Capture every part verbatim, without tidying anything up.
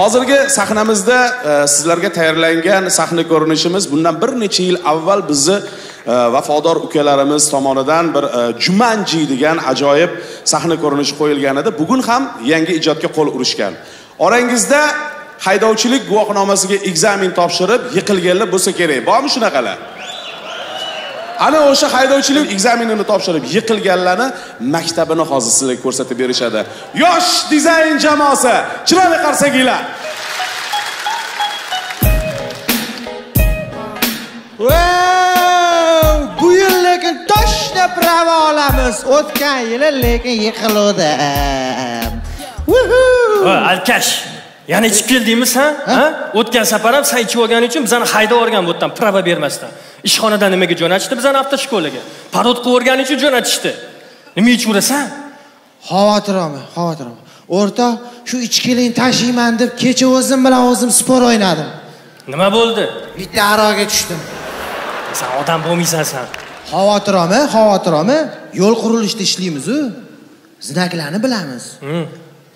Hozirgi sahnamizda e, sizlarga tayyorlangan sahna ko'rinishimiz bundan bir necha yil avval bizni e, vafodor ukalarimiz tomonidan bir e, Jumanji degan ajoyib sahna ko'rinishi qo'yilgan edi. Bugun ham yangi ijodga qo'l urishgan. Orangizda haydovchilik guvohnomasiga ekzamen topshirib yiqilganlar bo'lsa kerak. Bormi shunaqalar? Ana o'sha haydovchilik ekzamenini topshirib yiqilganlarni maktabini hozir sizlarga ko'rsatib berishadi. Yosh Dizayn jamoasi, chiroyli qarsakinglar. Wow! Bu yil lekin toshda prava olamiz. O'tgan yili lekin yiqildi. Vuhu! Alkash. Ya'ni ichib keldingmiz, ha? Ha? O'tgan safar ham sen ichib olganing uchun bizani hayda o'rgan bu yerdan prava bermasdan. İşxonadan nimaga jo'natishdi? Bizani avtoshkolaga. Parod qilib o'rganish uchun jo'natishdi. Nima uchun urasan? Xavotirmi, xavotirmi. O'rta shu ichkilikni tashiyman deb kecha o'zim bilan o'zim sport o'ynadim. Nima bo'ldi? Bitta aroqqa tushdim. Sen odam bo'lmaysan sen. Xavotirmi, xavotirmi. Yo'l qurilishida ishlaymiz-u. Zinaklarni bilamiz.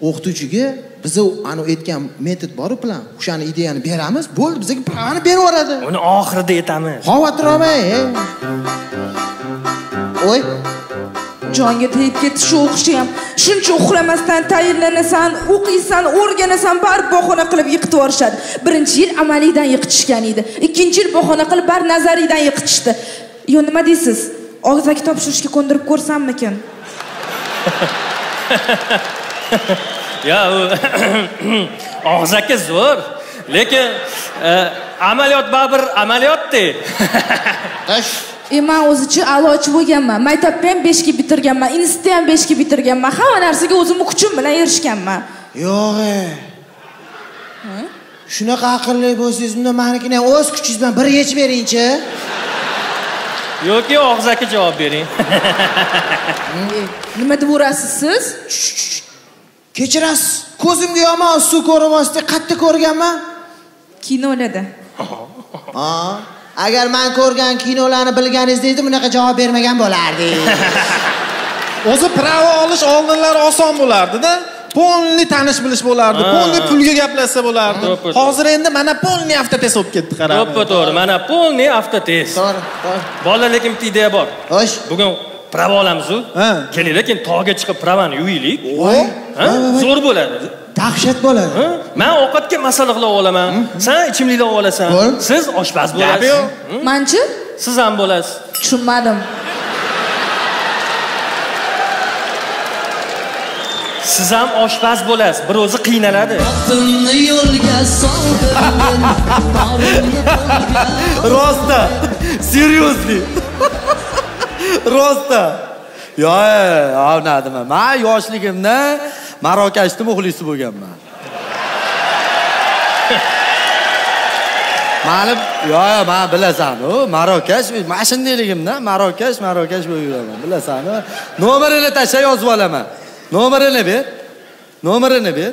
O'qituvchiga biz ana aytgan metod bor-ku plan. O'shani ideyani beramiz, bo'ldi, bizga pravani berib yuboradi. Uni oxirida aytamiz. Xavotir olmay. Oy. Jonga tegib ketish o'qishi ham. Shuncha uxlamasdan tayyorlanasan, o'qiysan, o'rganasan, baribir bahona qilib yiqitib yuborishadi. birinchi yil amaliydan yiqitishgan edi. ikkinchi yil bahona qilib bar nazaridan yiqitishdi. Yo, nima deysiz? Og'zaki topshirishga ko'ndirib ko'rsammikin? Ya og'zaki zo'r, lekin amaliyot baribir amaliyotda. Tosh. E men o'zichi a'lochi bo'lganman. Maktabni ham besh ga bitirganman, institutni ham besh ga bitirganman. Hamma narsaga o'zimni kuchim bilan erishganman. Yo'q. Shunaqa aqlli bo'lsangiz, unda menikini ham o'z kuchingiz bilan bir yechib beringchi. Yo'q-yo'q, og'zaki javob bering. Nima deb urasiz siz? Kechirasiz, ko'zimga yomon suv ko'ribosdi, qatta ko'rganman. Kinolarda. Ha, agar men ko'rgan kinolarni bilganingizda edi, bunaqa javob bermagan bo'lardingiz. O'zi prava olish oldinlar oson bo'lardi-da, polni tanish bilish bo'lardi, polni pulga gaplashsa bo'lardi. Hozir endi mana polni avtotest bo'lib ketdi, qarang. To'ppa to'g'ri, mana polni avtotest. To'g'ri, to'g'ri. Bolalar kim idea bor. Xo'sh, bugun prava olamiz-u. Keling, lekin tog'ga chiqib pravani yuvaylik. Ha? Zo'r bo'ladi. Dahshat bo'ladi. Ha? Men ovqatga masalliqlar olaman. Sen ichimliklar olasan. Siz oshpaz bo'lasiz. Menchi? Siz ham bo'lasiz. Tushunmadim. Siz ham oshpaz bo'lasiz. Bir o'zi qiynaladi. Rosta. Seriously. Rosta. Yo'q, avnadimi. Men yoshligimda Marokashning muxlisi bo'lganman. Ma'lum, yo'q, men bilasan-ku, Marokash, mana shundayligimda Marokash, Marokash bo'lib yuraman, bilasan-ku. Nomerini tashlab yozib olaman. Nomerini ber. Nomerini ber.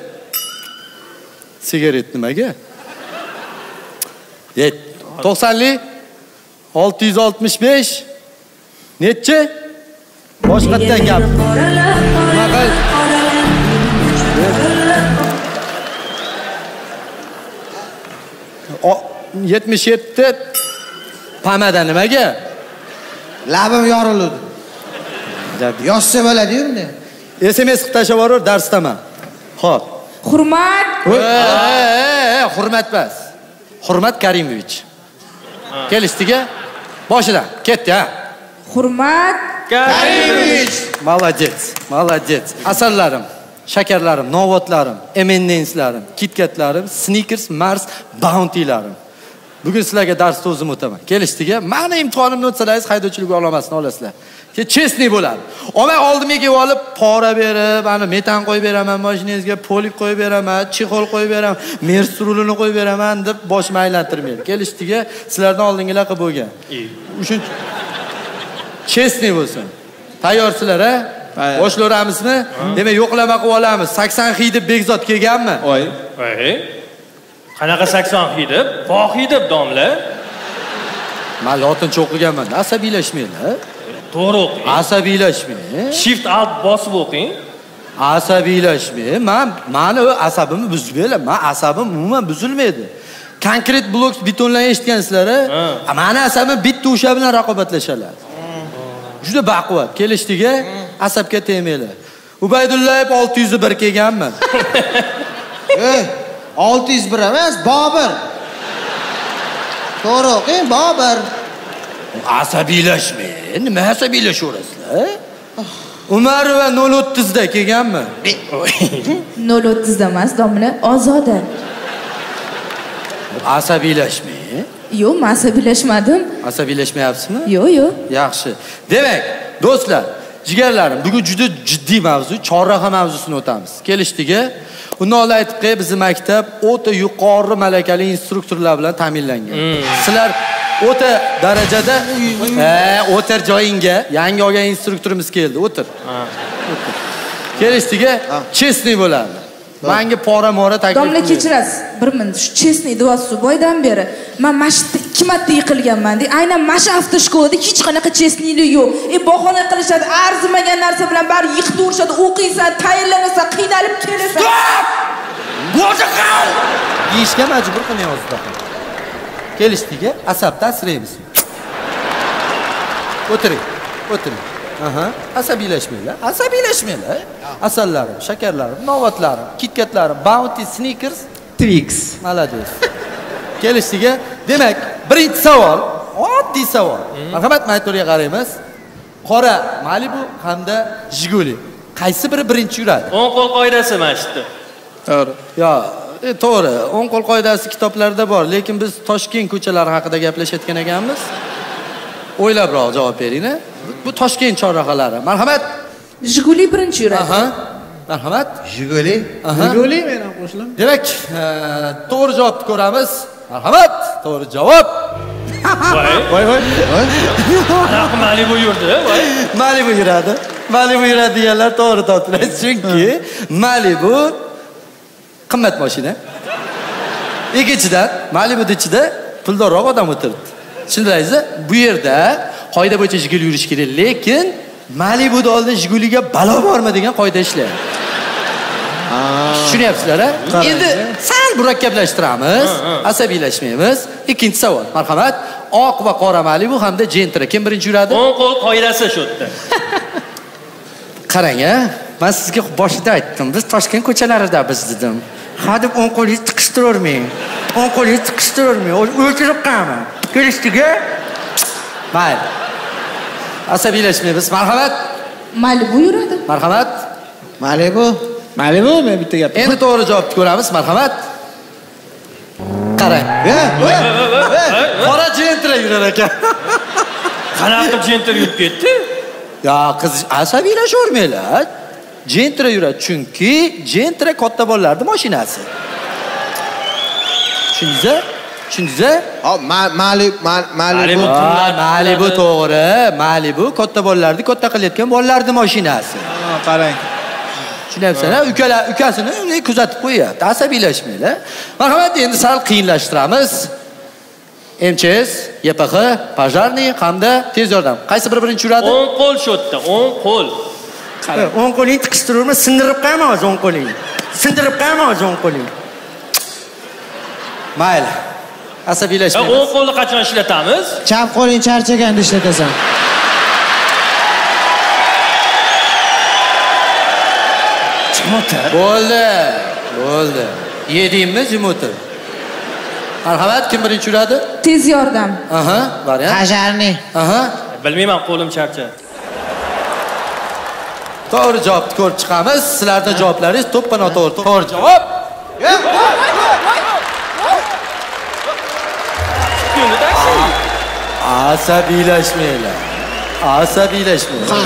Sigaret nimaga? to'qsonlik olti yuz oltmish besh Nechi? Boshqatdan gap. yetmish yetti pomada nimaga? Labim yorildi. Yozsa bo'ladi-yu endi. S M S qilib tashlab yuborur, darsdaman. Xo'p. Hurmat. Ey, hurmat emas. Hurmat Karimovich. Kelishdik-a? Boshidan ketdi, ha. Hurmat Karimovich. Молодец, молодец. Asarlarim, shakarlarim, novotlarim, M&M'slarim, KitKatlarim, Snickers, Mars, Bountylarim. Bugun sizlarga darsda o'zim o'taman. Kelishdik-a? Meni imtihonimni o'tsangiz, haydovchilik oqlamasini olasizlar. Ke chestni bo'ladi. Omay oldimga kelib olib, pora berib, ana metan qo'yib beraman mashinangizga, polik qo'yib beraman, chexol qo'yib beraman, mers rulini qo'yib beraman deb boshimni aylantirmaydi. Kelishdik-a? Sizlardan oldingilar qilib bo'lgan. Uchinchi Chesni bo'lsin. Tayyorsilar, ha? Boshlayamizmi? Demak, yo'qlama qilib olamiz. sakson hidib Bekzod kelganmi? Voy. Voy. Qanaqa sakson hidib? Vohi deb domla. Men lotincha o'qiganman. Asabiylashmanglar. To'g'ri o'qing. Asabiylashmang. Shift alt bosib o'qing. asabiyleşmeye, man, mana o asabımı büzülmeyle, man asabım umuman büzülmeydi. Konkret blok bitonla eşitkenizlere, mana asabım bitti uşa bilen rakabatlaşarlar. Juda baquvvat, kelishdiga, asabga tegmanglar. Ubaydullayev olti yuz bir kelganmi? Eh, olti yuz bir emas, Bobir. To'g'ri o'qing, Bobir. Asabiylashmang, nima asabiylashaverasizlar? Umar va nol o'ttiz da kelganmi? nol o'ttiz da emas, domla, Ozoda. Asabiylashmang. Yo'q, men asabiylashmadim. Asabiylashmayapsizmi? Yo'q, yo'q. Yaxshi. Demak, do'stlar, jigarlarim, bugun juda jiddiy mavzu, chorraha mavzusini o'tamiz. Kelishdiga, uni olib aytib qo'y, bizning maktab o'ta yuqori malakali instruktorlar bilan ta'minlangan. Sizlar o'ta darajada o'tir joyinga yangi olgan instruktorimiz keldi, o'tir. Kelishdiga, chestni bo'ladi. Menga pora-mora taklif qildi. Domla kechirasiz. Bir minut. Shu chestni duosi boydan beri men mashitda ikki marta yiqilganman deb. Aynan masha avtoshkolada hech qanaqa chestnilik yo'q. E bahona qilishadi, arzimagan narsa bilan bari yiqitib urishadi, o'qiysan, tayyorlanasan, qiynalib kelasan. Stop! Bo'ja qal! Yishga majbur qilmayapsizda. Kelishdiga asabda asraymiz. O'tiring. O'tiring. Aha, asabiylashmanglar, asabiylashmanglar. Asallarım, shakarlarım, novatlarım, kitkatlarım, Bounty, Snickers, Twix. Malades. Kelishdiga, demak, birinchi savol, oddiy savol. Marhamat, monitorga qaraymiz. Qora Malibu hamda Jiguli. Qaysi biri birinchi yuradi? o'n qo'l qoidasi mana shu. To'g'ri. Yo, to'g'ri. o'n qo'l qoidasi kitoblarda bor, lekin biz Toshkent ko'chalari haqida gaplashayotgan ekanmiz. O'ylabroq javob beringlar. Bu Toshkent chorrahalari. Marhamat. Jiguli birinchi yuradi. Aha. Marhamat. Jiguli. Jiguli men ham qo'shildim. Demak, to'g'ri javobni ko'ramiz. Marhamat. To'g'ri javob. Voy, voy, voy. Malibu yurdi, voy. Malibu yuradi. Malibu yuradi deganlar to'g'ri topdilar, chunki Malibu qimmat mashina. Ikkinchidan, Malibuning ichida puldorroq odam o'tiribdi. Tushundingizmi? Bu yerda qoida bo'yicha Jiguli yurish kerak, lekin Malibu'da oldin Jiguliga balo bormi degan qoida ishlaydi. Tushunyapsizlar-a? Endi sal murakkablashtiramiz, asabiylashmaymiz. Ikkinchi savol, marhamat. Oq va qora Malibu hamda Gentra kim birinchi yuradi? o'n qo'l qoidasi shu yerda. Qarang-a, men sizga boshida aytdim, biz Toshkent ko'chalarida biz dedim. Ha deb o'n qo'lingizni tiqishtirormang. o'n qo'lingizni tiqishtirormang, o'ltirib qo'yaman. Kelishdiga Mayli. Asabiylashmaymiz. Marhamat. Malibu yuradi. Marhamat. Malibu. Malibu, men bitta gap. Endi to'g'ri javobni ko'ramiz. Marhamat. Qarang. Qora Gentra yurar ekan. Qanaqa Gentra yurib ketdi? Ya, qiz asabiylashmanglar. Gentra yuradi, chunki Gentra katta bolalarning mashinasi. Tushundingizmi? Tushundingizmi? Ha, Malibu, Malibu, Malibu to'g'ri. Malibu katta bolalarni katta qilayotgan bolalarning mashinasi. Ha, qarang. Tushunyapsizlar, ukalar ukasini unday kuzatib qo'yapti. Asabiylashmanglar. Marhamat, endi sal qiyinlashtiramiz. M C S, Y P X, Pojariy hamda tez yordam. Qaysi biri birinchi yuradi? o'n qo'l shu yerda, o'n qo'l. Qarang, o'n qo'lingni tiqishtirurman, sindirib qo'yaman o'z o'n qo'lingni. Sindirib qo'yaman o'z o'n qo'lingni. Mayli. Asabiylashmaymiz. O'ng qo'lni qachon ishlatamiz? Chap qo'ling charchaganda ishlatasan. Jimotir. Bo'ldi. Bo'ldi. Yedingmi Jimotir? Marhamat, kim birinchi yuradi? Tez yordam. Aha, variant. Pojariy. Aha. Bilmayman, qo'lim charcha. To'g'ri javobni ko'rib chiqamiz. Sizlarning javoblaringiz to'ppa noto'g'ri. To'g'ri javob. Asabiylashmanglar. Asabiylashmanglar.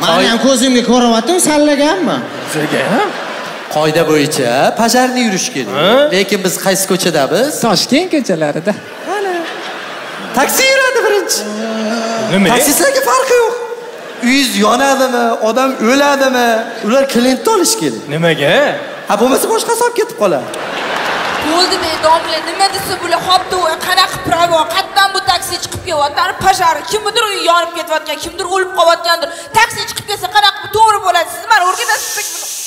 Men ham ko'zimga ko'rayotdim, sallaganmi? Sallagan. Qoida bo'yicha Pojariy yurish kerak. Lekin biz qaysi ko'chadamiz? Toshkent ko'chalarida. Ana. Taksi yuradi birinchi. Nima? Taksistlarga farqi yo'q. Uyingiz yonadimi, odam o'ladimi, ular klientni olish kerak. Nimaga? Ha, bo'lmasa boshqa hisob ketib qoladi. Bo'ldi men domla, nima desa bular hopda qanaqa pravo, qatdan bu taksi chiqib kelyapti, pojari, kimdir yonib ketayotgan, kimdir o'lib qolayotgandir. Taksi chiqib kelsa qanaqa to'g'ri bo'ladi? Siz meni o'rgatasiz.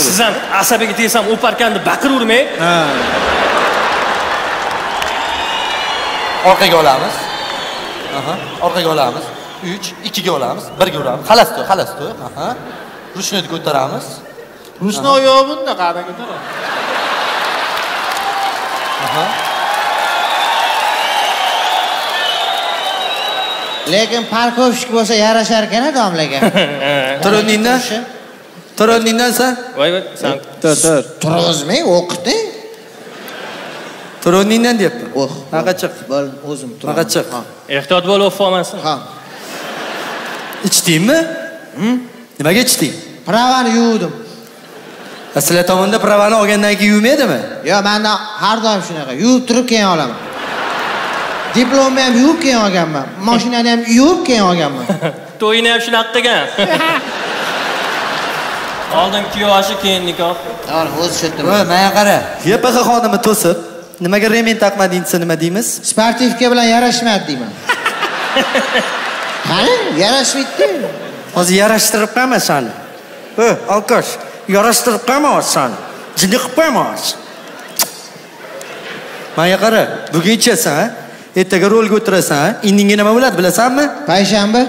Siz ham asabiga tegsam o'parkanni baqiravurmang. Ha. Orqaga olamiz. Aha, orqaga olamiz. uch, ikki ga olamiz, bir ga uramiz. Xalas to'y, xalas to'y. Aha. Rushniyni ko'taramiz. Rushni oyog'i bunda qarang ko'taramiz. Aha. Lekin parkovshik bo'lsa yarashar ekan domlaga. Turiningdan? Turiningdan sen? Voy voy, sen tur tur. Turozmay o'qiting. Turiningdan deyapman. O'q. Naqa chiq. Bo'l o'zim turaman. Naqa chiq. Ehtiyot bo'l o'f olmasin. Ha. İçdingmi? Hm? Nimaga içding? Pravani yuvdim. Sizlar tomonda pravani olgandan keyin yuvmaydimi? Yo'q, men har doim shunaqa, yuvib turib keyin olaman. Diplomni ham yuvib keyin olganman. Mashinani ham yuvib keyin olganman. To'yini ham shunaqa qilgan. Oldin kiyoshi, keyin nikoh. To'g'ri, o'zi shetdim. Voy, menga qara. Y P X xodimi to'sib, nimaga remen taqmadingizsa nima deymiz? Sportivka bilan yarashmadi deyman. Qani, yarashmaydi. Hozir yarashtirib qo'ymasan. Ho, alkosh, yarashtirib qo'ymasan. Jinni qilib qo'ymasan. Menga qara, buguncha sen ertaga rolga o'tirasan, indinga nima bo'ladi bilasanmi? Payshanba.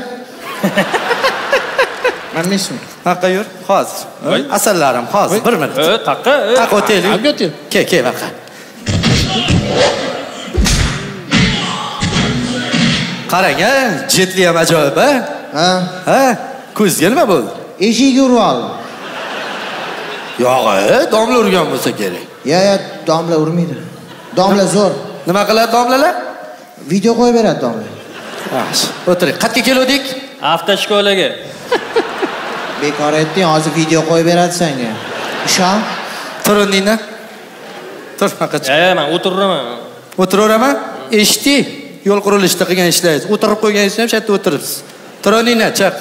Mamnunmisan? Haqqa yur, hozir. Asallarim hozir bir minut. Ho, taqqa. Taqqa o'taylik. Albatta. Kel, kel vaqqa. Qarang, jetli ham ajoyib, ha? Ha. Ha, ko'zga nima bo'ldi? Eshikni urib oldi. Yo'q, domla urgan bo'lsa kerak. Yo'q, yo'q, domla urmaydi. Domla zo'r. Nima qiladi domlalar? Video qo'yib beradi domla. Yaxshi. O'tiring. Qayerga keldik? Avtoshkolaga. Bekor aytding, hozir video qo'yib beradi senga. Ishon? Turindingmi? Tur faqat. Yo'q, men o'tiraman. O'tiraveraman? Eshitding? Yo'l qurilishida qilgan ishlaringiz, o'tirib qo'yganingiz ham shatda o'tiribsiz. Turindingmi? Chiq.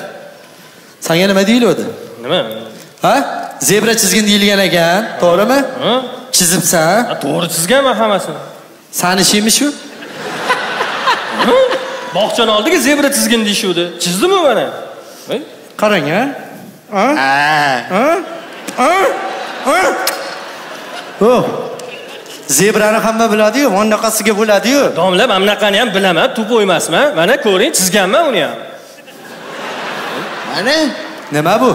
Senga nima deyiladi? Nima? Ha? Zebra chizgin deyilgan ekan, to'g'rimi? Ha? Chizibsan? To'g'ri chizganman hammasini. Sani ishingmi shu? Bog'chani oldiga zebra chizgin deyishuvdi. Chizdimi mana? Qarang, ha? Ha? Ha? Ha? Ha? Ho. Zebrani hamma biladi-yu, onaqasiga bo'ladi-yu. Domla, men bunaqani ham bilaman, to'p o'ymasman. Mana ko'ring, chizganman uni ham. Mana nima bu?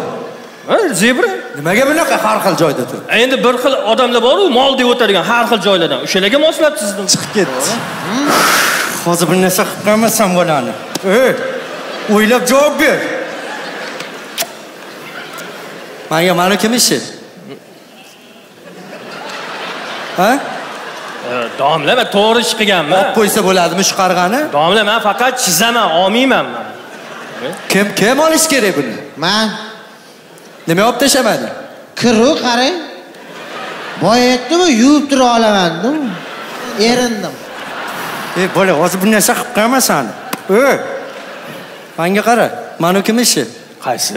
Ha, zebra. Nimaga bunaqa har xil joyda tur? Endi bir xil odamlar bor-ku, mol deb o'tadigan har xil joylardan. O'shalarga moslab chizdim. Chiqib ketdi. Hozir bir narsa qilib qo'ymasam bo'ladi. Ey, o'ylab javob ber. Menga mana kim ishi? Ha? Domla, men to'g'ri ish qilganman. Olib qo'ysa bo'ladimi shu qarg'ani? Domla, men faqat chizaman, olmayman men. Kim kim olish kerak buni? Men. Nima olib tashamadi? Kiru qarang. Boy aytdim-ku, yuvib tura olamandim. Erindim. Ey, bola, hozir bu narsa qilib qo'ymasan. Ey. Menga qara, mana kim ishi? Qaysi?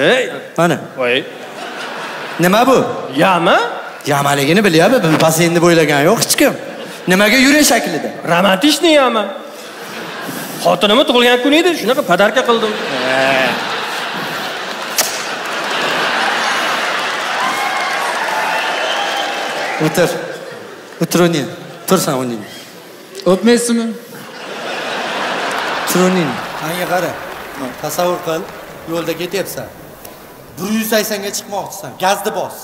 Mana. Voy. Nima bu? Yama? Yamaligini bilyapman, bu basenni bo'ylagan yo'q hech kim. Nimaga yuring shaklida? Romantikni yama. Xotinimni tug'ilgan kuni edi, shunaqa podarka qildim. Otur. Otur o'rningga. Tursan o'rningga. O'pmaysizmi? Tur o'rningga. Menga qara. Tasavvur qil, yo'lda ketyapsan. bir yuz saksonga chiqmoqchisan, gazni bos.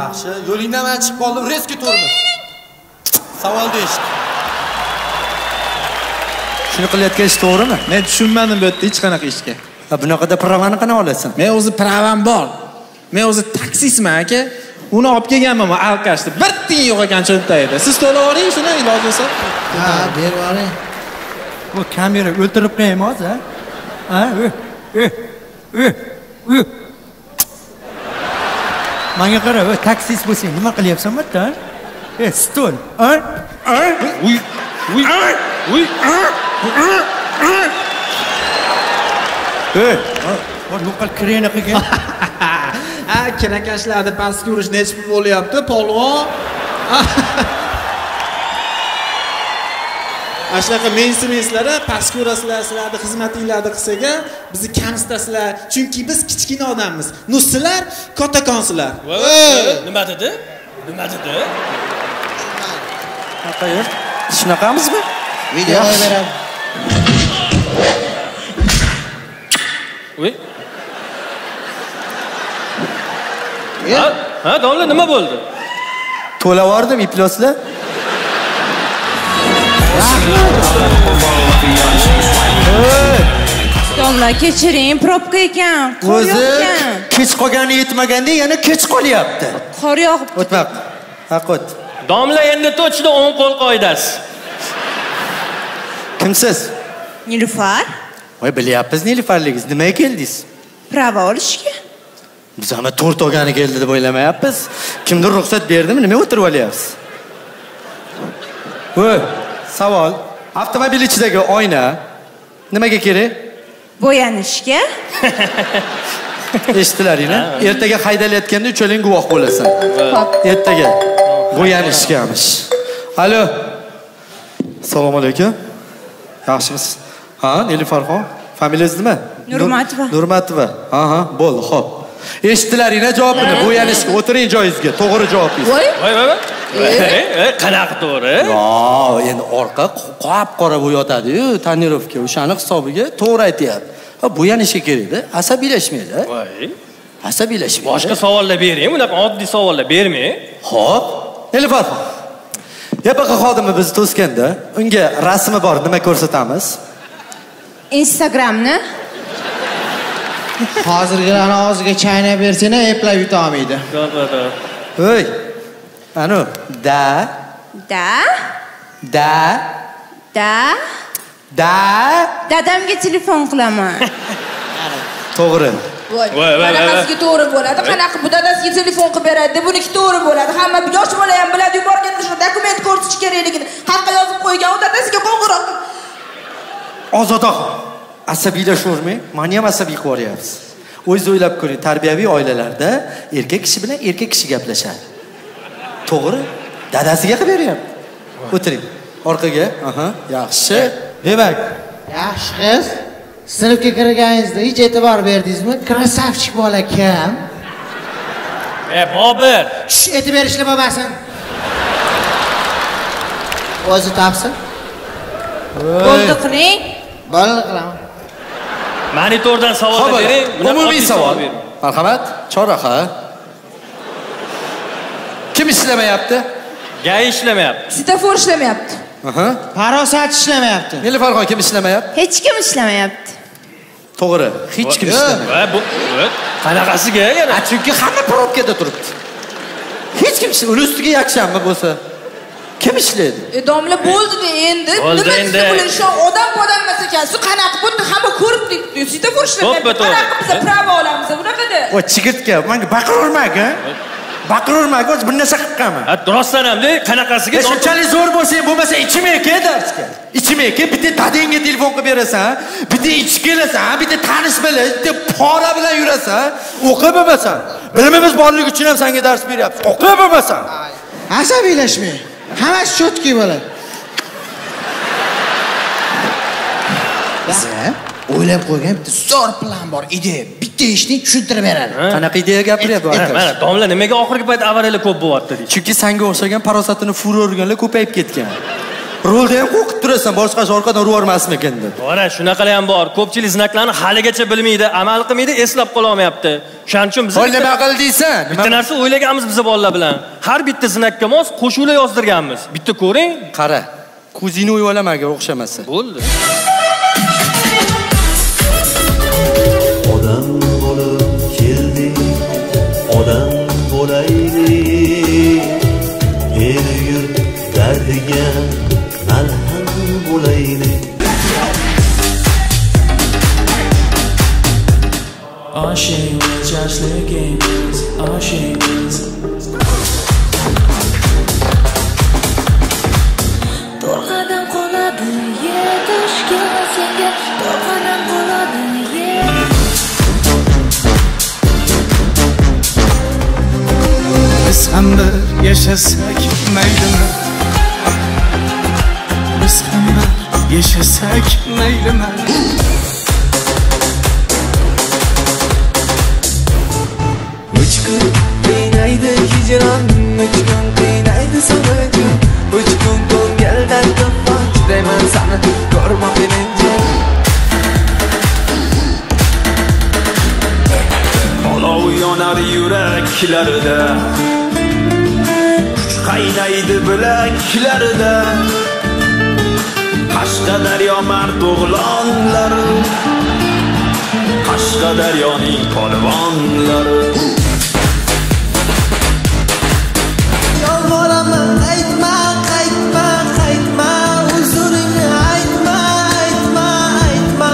Yaxshi, yo'lingdan men chiqib qoldim, reski turdim. Savol deyishdi. Shuni qilayotgan ish to'g'rimi? Men tushunmadim bu yerda hech qanaqa ishga. Ha, bunaqada pravani qana olasan? Men o'zi pravam bor. Men o'zi taksistman aka. Uni olib kelganman, alkashdi. Bir tiyin yo'q ekan cho'ntagida. Siz to'lab oling shuni, iloji bo'lsa. Ha, berib oling. Bu kamera o'ltirib qo'yaymi hozir, ha? Ha, eh, eh, eh. Menga qara, voy taksist bo'lsang, nima qilyapsan bu yerda? E, stol. Ay, ay, uy, uy, uy, ay. Ey, bor yo'qal kirena qilgan. Ha, kirakashlarda pastga urish nechta pul bo'lyapti, polvon? Aşağıda mensumiyetleri, paskurasılar, sizler de hizmetinler de kısaca bizi kamsitasılar. Çünkü biz kichkina odamız. Nuslar, katakonslar. Nima dedi? Nima dedi? Hayır. Shunaqamiz mı? Videoga beramiz. Uy. Ha, ha, davlat nima bo'ldi? To'lavordim iploslar. Domla keçirin, probka ekan, qor yo'qkan. Kech qolgani yetmaganda yana kech qolyapti. Qor yo'q. O'tmoq. Haqot. Domla endi to'chida o'n qo'l qoidasi. Kimsiz? Nilufar. Voy bilyapsiz Nilufarligingiz, nimaga keldingiz? Prava olishga. Biz ham to'rt o'gani keldi deb o'ylamayapmiz. Kimdir ruxsat berdimi? Nima o'tirib olyapsiz? Voy. Savol. Avtomobil ichidagi oyna nimaga kerak? Bo'yanishga. Eshitdilaringmi? Ertaga haydalayotganda uchaling guvoh bo'lasan. Ertaga bo'yanishgamish. Alo. Assalomu alaykum. Yaxshimisiz? Ha, Nilfarxon. Familiyangiz nima? Nurmatova. Nurmatova. Aha, bo'ldi, xo'p. Eshitdilaringmi javobini? Bo'yanishga o'tiring joyingizga. To'g'ri javobingiz. Voy, voy, voy. Qanaqa to'g'ri? Yo'q, endi orqa qop-qora bo'lib yotadi-yu, tonirovka, o'shani hisobiga to'g'ri aytayapti. Ha, bo'yanishi kerak-da, asabiylashmaydi. Voy. Asabiylashib. Boshqa savollar bering, unaqa oddiy savollar bermang. Xo'p. Nilufar. Yapaqa xodimi bizni to'sganda, unga rasmi bor, nima ko'rsatamiz? Instagramni. Hozirgilarni og'ziga chaynab bersang, eplab yuta olmaydi. To'g'ri. Voy. Anu, da. Da. Da. Da. Da. Dadamga telefon qilaman. To'g'ri. Voy. Qanaqasiga to'g'ri bo'ladi? Qanaqa bu dadasiga telefon qilib beradi deb buniki to'g'ri bo'ladi. Hamma yosh bola ham biladi, yuborganda shu dokument ko'rsatish kerakligini haqqa yozib qo'ygan, u dadasiga qo'ng'iroq. Ozodaxon, asabiylashmang. Meni ham asabiy qo'ryapsiz. O'zingiz o'ylab ko'ring, tarbiyaviy oilalarda erkak kishi bilan erkak kishi gaplashadi. To'g'ri? Dadasiga qilib beryapti. O'tiring. Orqaga. Aha, yaxshi. Demak, yaxshi qiz. Sinfga kirganingizda hech e'tibor berdingizmi? Krasavchik bolakam. E, Bobir, shu aytib berishlar bo'lmasin. O'zi topsin. Bo'ldi qiling. Bo'ldi qilaman. Monitordan savol bering. Umumiy savol. Marhamat, choraha. Kim ishlamayapti? Gay ishlamayapti. Svetofor ishlamayapti. Aha. Parosat ishlamayapti. Nilufar kim ishlamayapti? Hech kim ishlamayapti. To'g'ri, hech kim ishlamayapti. Bu qanaqasiga yana? Chunki hamma probkada turibdi. Hech kim uni ustiga yakshanmi bo'lsa, kim ishlaydi? E domla bo'ldi-da endi. Nima desa bo'lishi, odam podanmas ekan. Siz qanaqa bunni hamma ko'ribdik. Svetofor ishlamayapti. Qanaqa biz pravo olamiz? Bunaqada. O chigitga, menga baqirurmak, ha? Baqirurmak, o'z bir narsa qilganman. Ha, rostdan ham, qanaqasiga? Shunchalik zo'r bo'lsang, bo'lmasa ichmeyki, darsga. Ichmeyki, bitta dadangga telefon qilib berasan, bitta ichib kelasan, bitta tanish bilan, bitta pora bilan yurasan, o'qib bilmasan. Bilimimiz borligi uchun ham senga dars beryapmiz. O'qib bilmasan. Asabiylashmang. Hammasi shotki bo'ladi. O'ylab qo'ygan bitta zo'r plan bor, ideya. Bitta ishni tushuntirib beradi. Qanaqa ideya gapiryapti? Mana domla nimaga oxirgi payt avariyalar ko'p bo'lyapti deydi. Chunki senga o'xshagan parosatini furorganlar ko'payib ketgan. Rolda ham qo'rqib turasan, boshqa orqadan urvormasmikin deb. To'g'ri, shunaqalar ham bor. Ko'pchilik znaklarni haligacha bilmaydi, amal qilmaydi, eslab qola olmayapti. Shuning uchun biz nima qildingsan? Bitta narsa o'ylaganmiz biz bolalar bilan. Har bitta znakka mos qo'shuvlar yozdirganmiz. Bitta ko'ring, qara. Ko'zingni o'yib olamaga o'xshamasa. Bo'ldi. Odam bo'lib keldi, odam bo'laylik, el yurt dardiga malham bo'laylik. Oshimiz, yoshligimiz, oshimiz. To'rg'adan qoladi yetishga senga, to'rg'adan qoladi. Biz ham bir yaşasak maydana, biz ham bir Yeşilsek meylime. Uçkun kıynaydı hicran, uçkun kıynaydı sanıcım. Uçkun kol gelden kapanç demen sana, korma bilince. Olov yonar yüreklerde, kuch kaynaydı bileklerde. Qashqadaryo mardog'lonlari, Qashqadaryoning polvonlari. Yolg'onimni aytma, qaytma, qaytma, uzuringni aytma, aytma, aytma.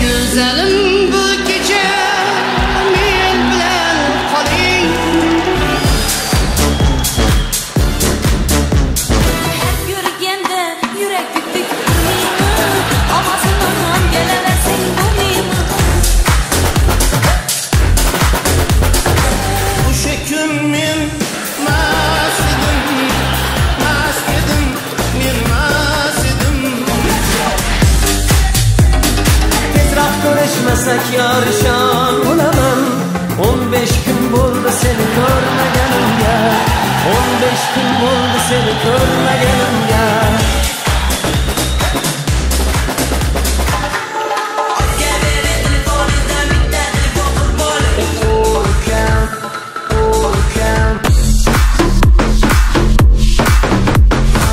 Güzelim bu gece men bilan qoling. Görüşmesek yarışan olamam. on beş gün oldu seni görmeyelim ya, on beş gün oldu seni görmeyelim ya.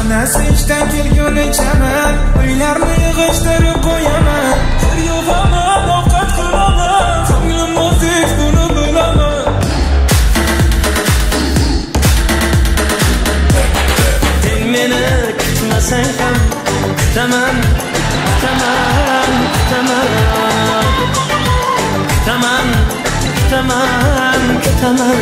Anası içten kelgülü çemem, uylarını yığıştırıp koyamam. Her yuvama sen hem tamam tamam tamam tamam tamam tamam.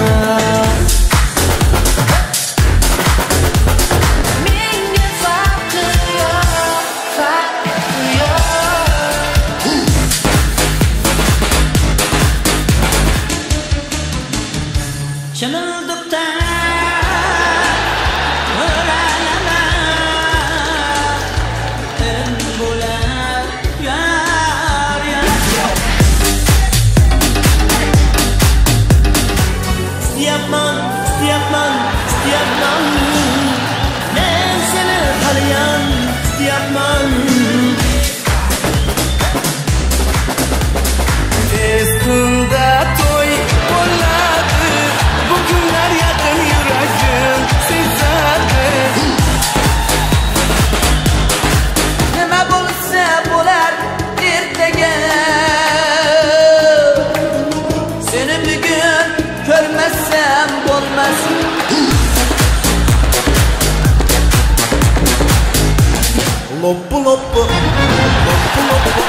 Loppu loppu, loppu loppu,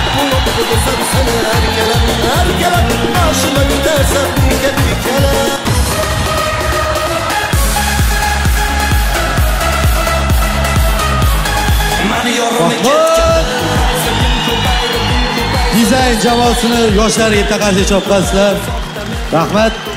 loppu loppu desem sana her gelen, her gelen karşıma gidersem bir kere. Dizayn Jamoasini yoshlarga yetakchi chopqansizlar. Rahmat.